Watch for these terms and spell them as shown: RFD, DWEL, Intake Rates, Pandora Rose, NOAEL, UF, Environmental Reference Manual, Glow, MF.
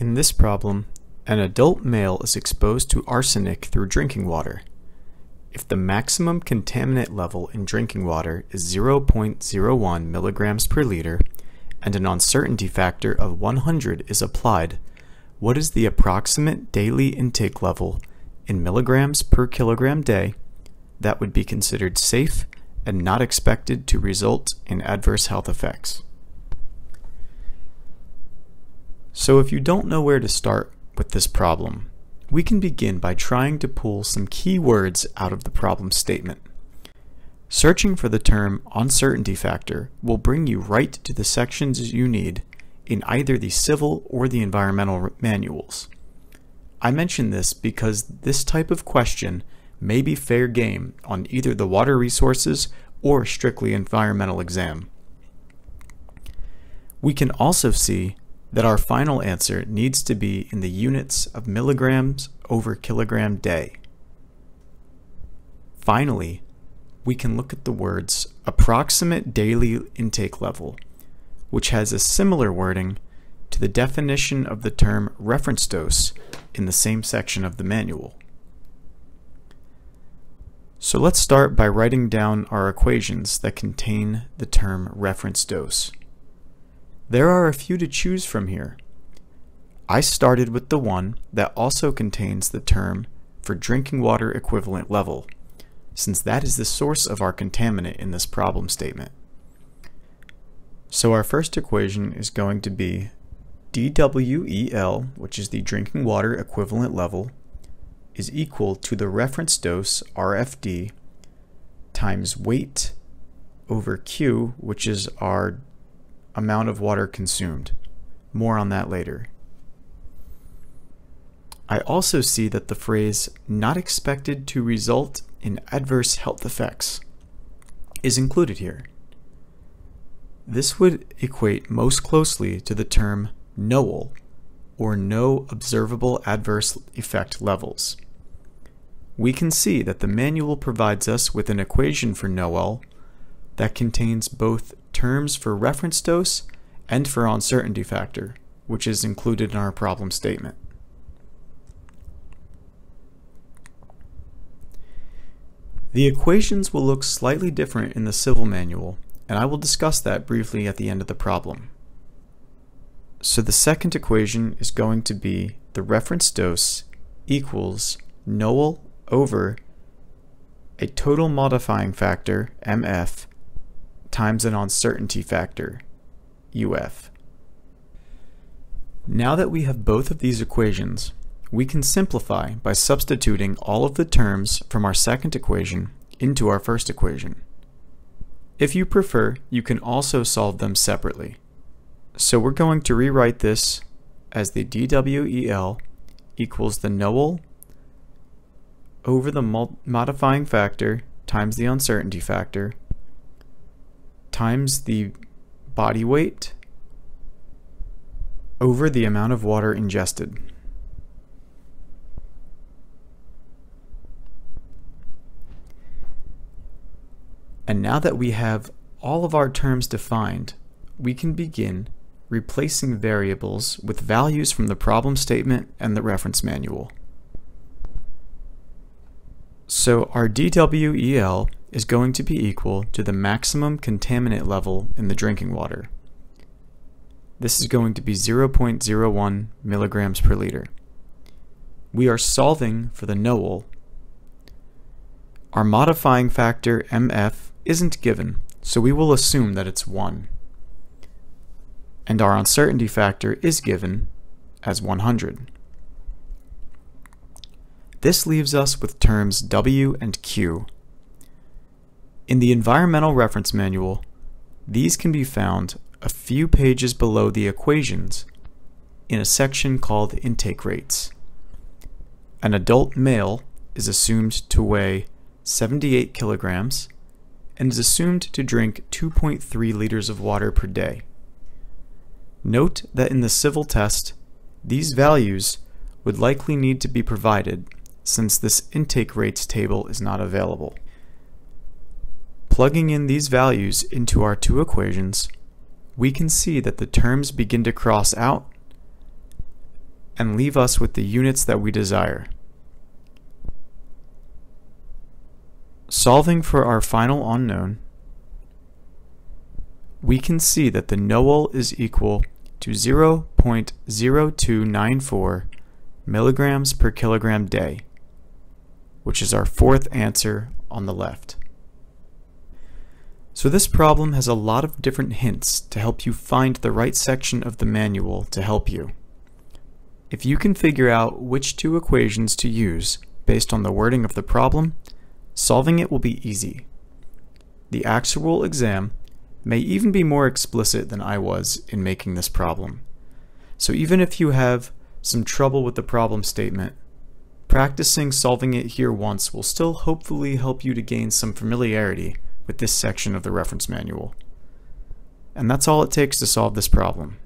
In this problem, an adult male is exposed to arsenic through drinking water. If the maximum contaminant level in drinking water is 0.01 milligrams per liter and an uncertainty factor of 100 is applied, what is the approximate daily intake level in milligrams per kilogram day that would be considered safe and not expected to result in adverse health effects? So if you don't know where to start with this problem, we can begin by trying to pull some key words out of the problem statement. Searching for the term uncertainty factor will bring you right to the sections you need in either the civil or the environmental manuals. I mention this because this type of question may be fair game on either the water resources or strictly environmental exam. We can also see that our final answer needs to be in the units of milligrams over kilogram day. Finally, we can look at the words approximate daily intake level, which has a similar wording to the definition of the term reference dose in the same section of the manual. So let's start by writing down our equations that contain the term reference dose. There are a few to choose from here. I started with the one that also contains the term for drinking water equivalent level, since that is the source of our contaminant in this problem statement. So our first equation is going to be DWEL, which is the drinking water equivalent level, is equal to the reference dose, RFD, times weight over Q, which is our amount of water consumed. More on that later. I also see that the phrase not expected to result in adverse health effects is included here. This would equate most closely to the term NOAEL, or no observable adverse effect levels. We can see that the manual provides us with an equation for NOAEL that contains both terms for reference dose and for uncertainty factor, which is included in our problem statement. The equations will look slightly different in the civil manual, and I will discuss that briefly at the end of the problem. So the second equation is going to be the reference dose equals NOAEL over a total modifying factor, MF, times an uncertainty factor, UF. Now that we have both of these equations, we can simplify by substituting all of the terms from our second equation into our first equation. If you prefer, you can also solve them separately. So we're going to rewrite this as the DWEL equals the NOAEL over the modifying factor times the uncertainty factor times the body weight over the amount of water ingested. And now that we have all of our terms defined, we can begin replacing variables with values from the problem statement and the reference manual. So our DWEL is going to be equal to the maximum contaminant level in the drinking water. This is going to be 0.01 milligrams per liter. We are solving for the NOAEL. Our modifying factor, MF, isn't given, so we will assume that it's 1. And our uncertainty factor is given as 100. This leaves us with terms W and Q. In the Environmental Reference Manual, these can be found a few pages below the equations in a section called Intake Rates. An adult male is assumed to weigh 78 kilograms and is assumed to drink 2.3 liters of water per day. Note that in the civil test, these values would likely need to be provided since this intake rates table is not available. Plugging in these values into our two equations, we can see that the terms begin to cross out and leave us with the units that we desire. Solving for our final unknown, we can see that the NOAEL is equal to 0.0294 milligrams per kilogram day, which is our fourth answer on the left. So this problem has a lot of different hints to help you find the right section of the manual to help you. If you can figure out which two equations to use based on the wording of the problem, solving it will be easy. The actual exam may even be more explicit than I was in making this problem. So even if you have some trouble with the problem statement, practicing solving it here once will still hopefully help you to gain some familiarity with this section of the reference manual. And that's all it takes to solve this problem.